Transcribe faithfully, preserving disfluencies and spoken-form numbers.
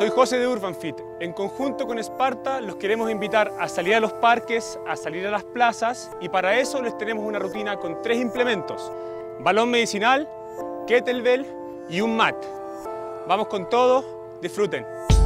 Soy José de Urbanfit. En conjunto con Esparta los queremos invitar a salir a los parques, a salir a las plazas, y para eso les tenemos una rutina con tres implementos: balón medicinal, kettlebell y un mat. Vamos con todo, disfruten.